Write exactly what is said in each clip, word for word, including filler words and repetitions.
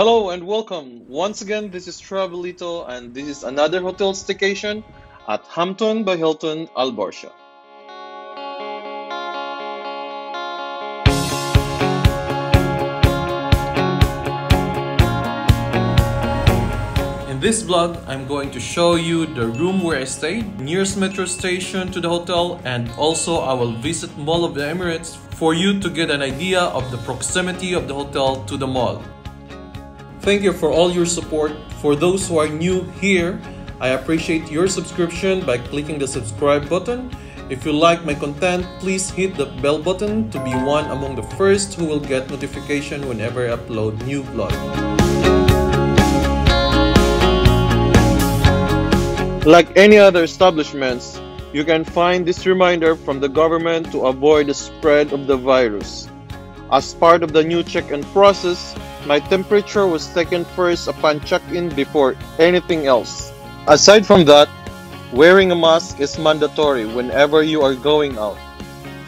Hello and welcome. Once again, this is Travelito and this is another hotel staycation at Hampton by Hilton Al Barsha. In this vlog, I'm going to show you the room where I stayed, nearest metro station to the hotel, and also I will visit Mall of the Emirates for you to get an idea of the proximity of the hotel to the mall. Thank you for all your support. For those who are new here, I appreciate your subscription by clicking the subscribe button. If you like my content, please hit the bell button to be one among the first who will get notification whenever I upload new vlog. Like any other establishments, you can find this reminder from the government to avoid the spread of the virus. As part of the new check-in process, my temperature was taken first upon check-in before anything else. Aside from that, wearing a mask is mandatory whenever you are going out.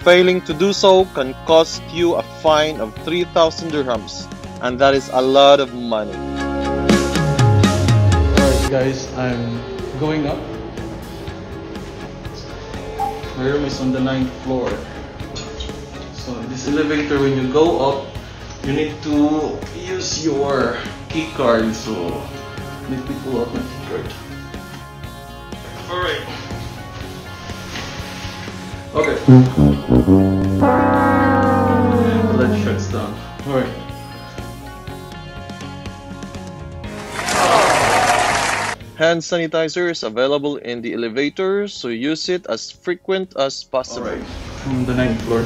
Failing to do so can cost you a fine of three thousand dirhams, and that is a lot of money. Alright guys, I'm going up. My room is on the ninth floor. So this elevator, when you go up, you need to use your key card, so let me pull out my key card. Alright. Okay. Let's shut it down. Alright. Hand sanitizer is available in the elevator, so use it as frequent as possible. Alright, from the ninth floor.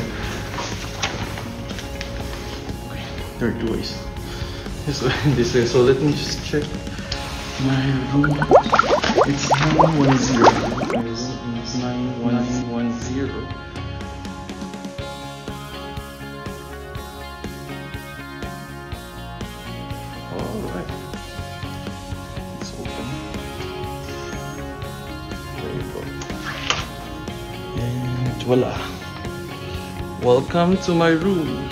There are two ways. This way and this way. So let me just check my room. It's nine one zero. It's nine one zero. Alright. It's open. There you go. And voila. Welcome to my room.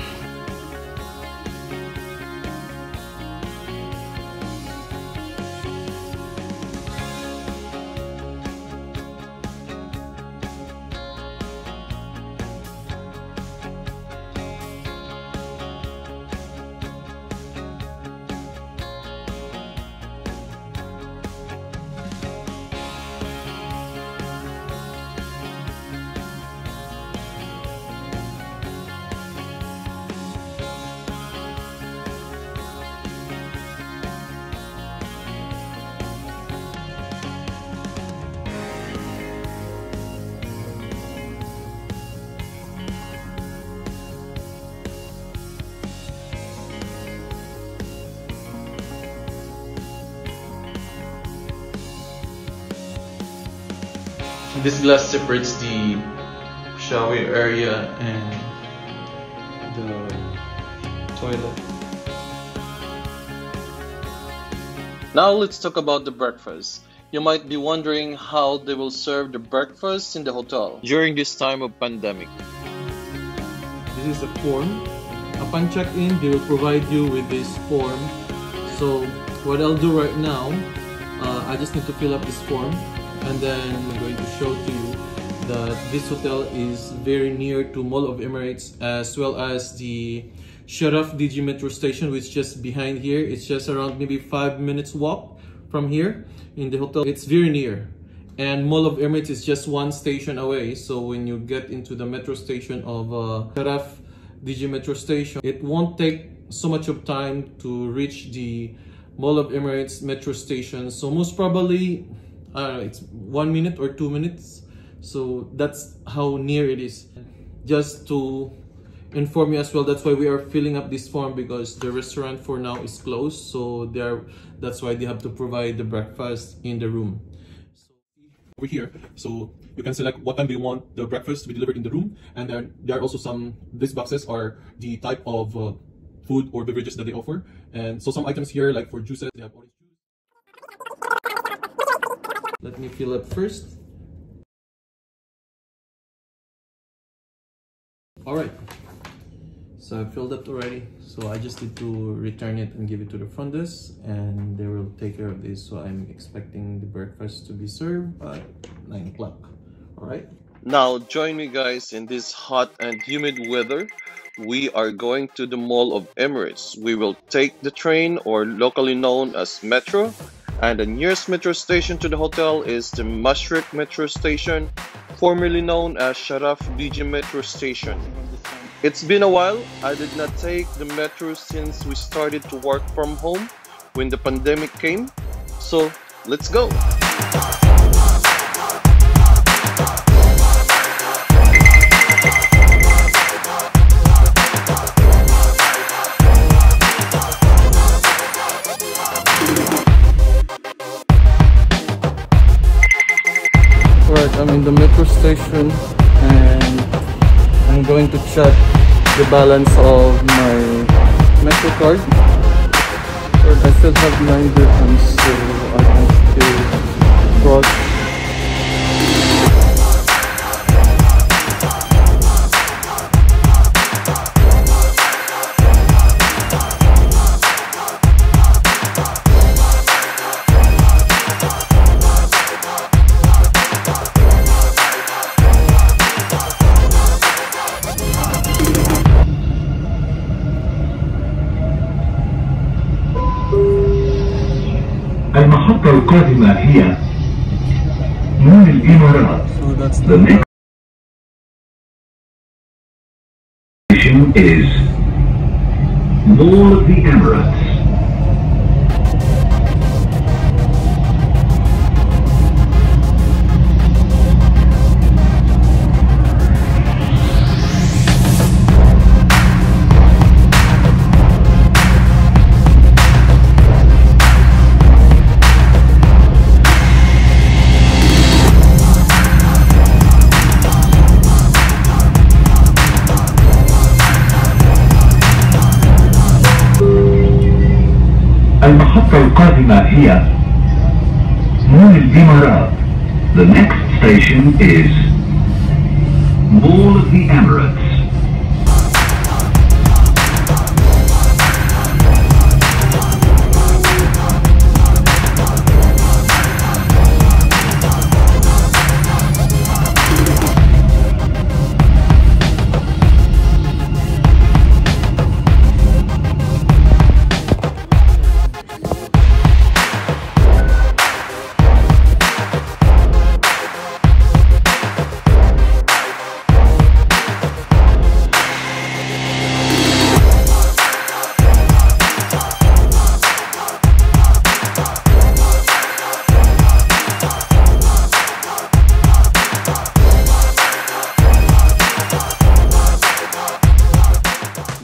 This glass separates the shower area and the toilet. Now let's talk about the breakfast. You might be wondering how they will serve the breakfast in the hotel during this time of pandemic. This is a form. Upon check-in, they will provide you with this form. So what I'll do right now, uh, I just need to fill up this form. And then I'm going to show to you that this hotel is very near to Mall of Emirates, as well as the Sharaf D G Metro station, which is just behind here. It's just around maybe five minutes walk from here in the hotel. It's very near. And Mall of Emirates is just one station away. So when you get into the metro station of uh, Sharaf D G Metro station, it won't take so much of time to reach the Mall of Emirates metro station. So most probably, Uh, it's one minute or two minutes, so that's how near it is. Just to inform you as well, that's why we are filling up this form, because the restaurant for now is closed, so they are, that's why they have to provide the breakfast in the room. So over here, so you can select what time do you want the breakfast to be delivered in the room, and then there are also some, these boxes are the type of uh, food or beverages that they offer, and so some items here, like for juices, they have orange juice. Let me fill up first. All right. So So I filled up already. So I just need to return it and give it to the front desk, and they will take care of this. So I'm expecting the breakfast to be served by nine o'clock. All right. Now join me guys in this hot and humid weather. We are going to the Mall of Emirates. We will take the train, or locally known as Metro, and the nearest metro station to the hotel is the Mashreq Metro Station, formerly known as Sharaf D G Metro Station. It's been a while. I did not take the metro since we started to work from home when the pandemic came. So let's go! I'm in the metro station and I'm going to check the balance of my metro card. I still have nine dirhams, so I have to cross. So that's the next station is Mall of the Emirates. The next station is Mall of the Emirates.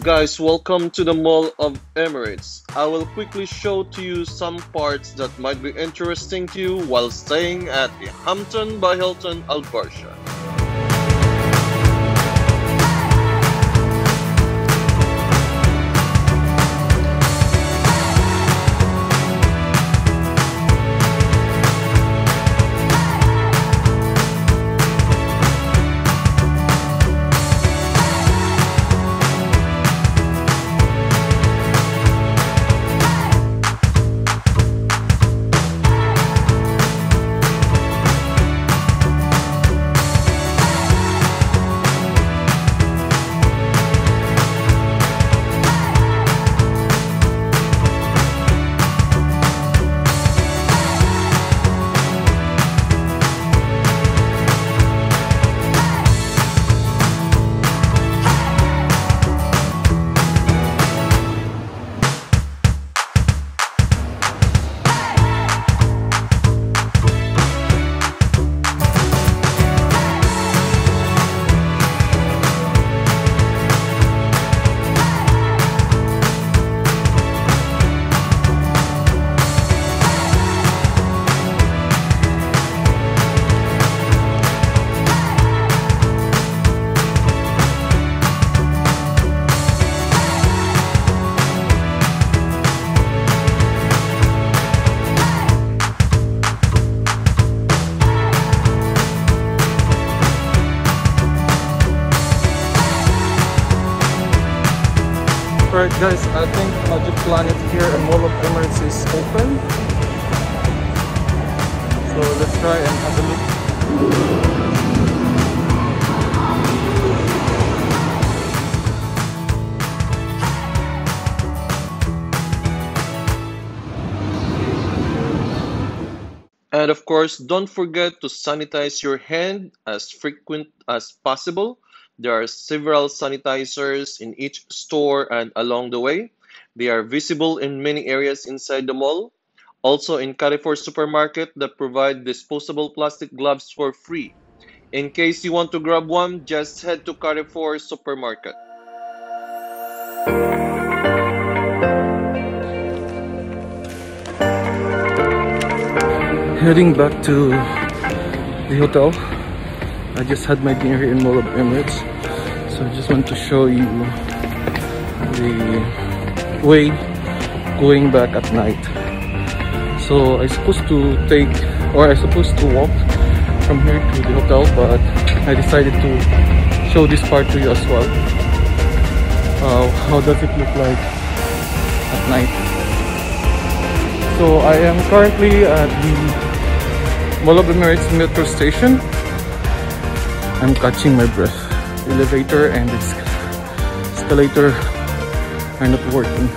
Guys, welcome to the Mall of Emirates. I will quickly show to you some parts that might be interesting to you while staying at the Hampton by Hilton Al Barsha. Alright guys, I think Magic Planet here in Mall of the Emirates is open. So let's try and have a look. And of course, don't forget to sanitize your hand as frequent as possible. There are several sanitizers in each store and along the way. They are visible in many areas inside the mall. Also in Carrefour supermarket that provide disposable plastic gloves for free. In case you want to grab one, just head to Carrefour supermarket. Heading back to the hotel. I just had my dinner here in Mall of Emirates, so I just want to show you the way going back at night. So I supposed to take, or I supposed to walk from here to the hotel, but I decided to show this part to you as well. Uh, how does it look like at night? So I am currently at the Mall of Emirates Metro Station. I'm catching my breath. Elevator and escalator are not working.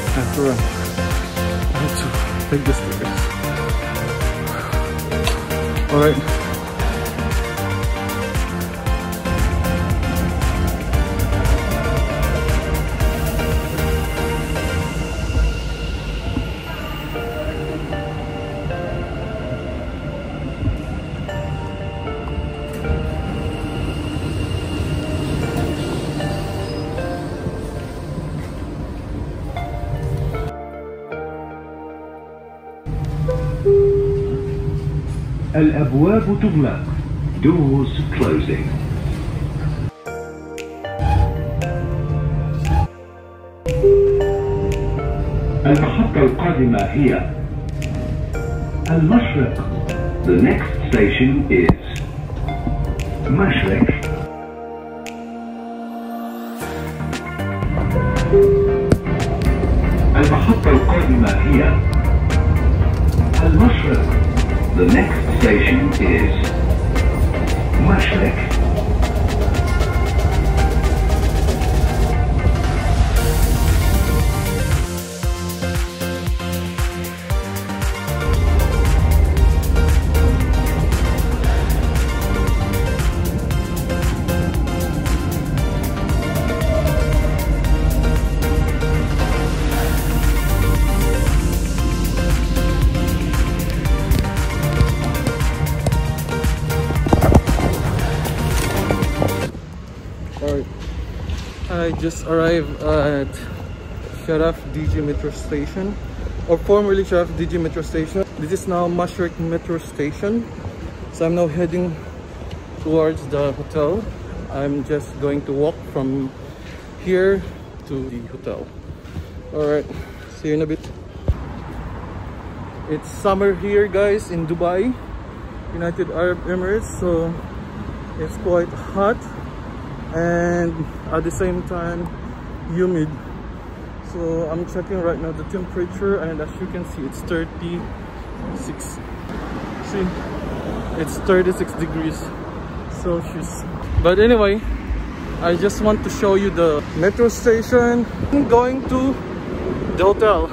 I have to run. I have to take the stairs. Alright. الأبواب تغلق. Doors closing. المحطة القادمة هي المشرق. The next station is مشرق. المحطة القادمة هي المشرق. The next station is Mashreq. I just arrived at Sharaf D G Metro Station, or formerly Sharaf D G Metro Station. This is now Mashreq Metro Station. So I'm now heading towards the hotel. I'm just going to walk from here to the hotel. Alright, see you in a bit. It's summer here guys in Dubai, United Arab Emirates, so it's quite hot. And at the same time humid. So I'm checking right now the temperature, and as you can see it's thirty-six. See, it's thirty-six degrees Celsius. But anyway, I just want to show you the metro station. I'm going to the hotel.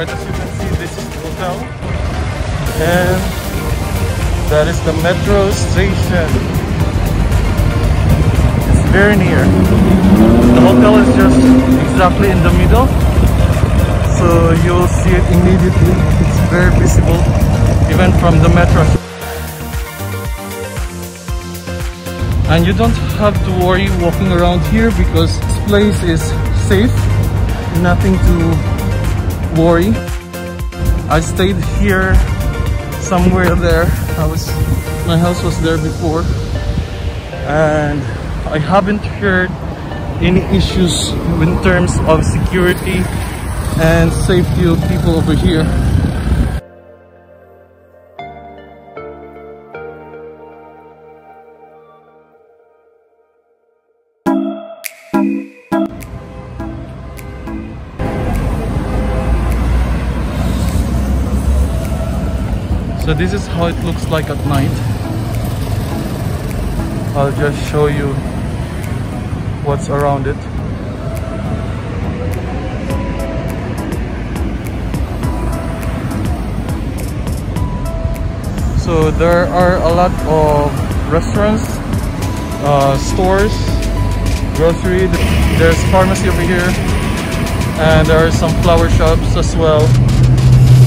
Right, as you can see, this is the hotel, and that is the metro station. It's very near. The hotel is just exactly in the middle, so you'll see it immediately. It's very visible, even from the metro. And you don't have to worry walking around here because this place is safe. Nothing to worry. I stayed here somewhere there. I was my house was there before, and I haven't heard any issues in terms of security and safety of people over here. So this is how it looks like at night. I'll just show you what's around it. So there are a lot of restaurants, uh, stores, grocery, there's pharmacy over here, and there are some flower shops as well,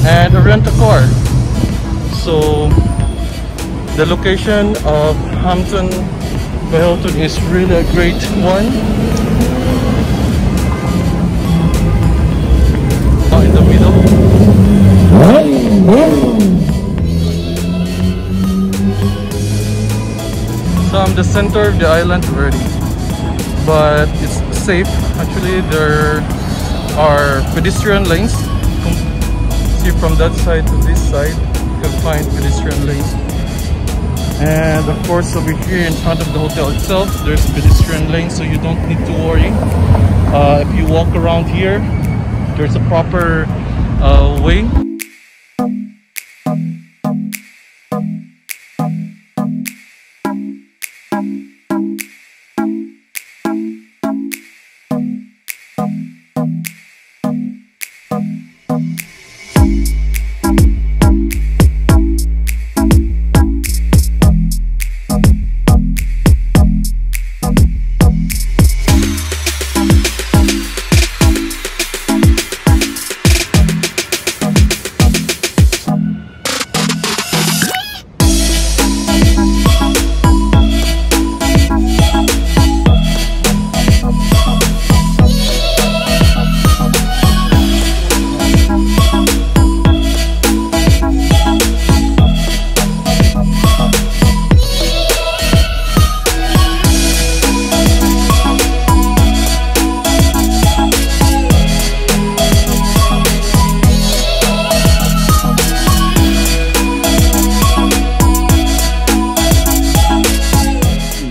and a rent-a-car. So the location of Hampton by Hilton is really a great one. Now in the middle. So I'm the center of the island already, but it's safe. Actually, there are pedestrian lanes. See, from that side to this side, find pedestrian lanes, and of course over here in front of the hotel itself there's pedestrian lane, so you don't need to worry. Uh, if you walk around here, there's a proper uh, way.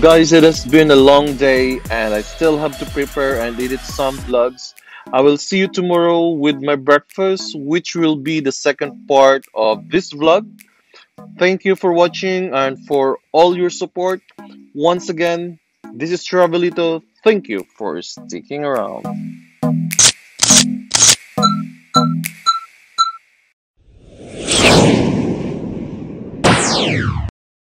Guys, it has been a long day and I still have to prepare and edit some vlogs. I will see you tomorrow with my breakfast, which will be the second part of this vlog. Thank you for watching and for all your support. Once again, this is Travelito. Thank you for sticking around.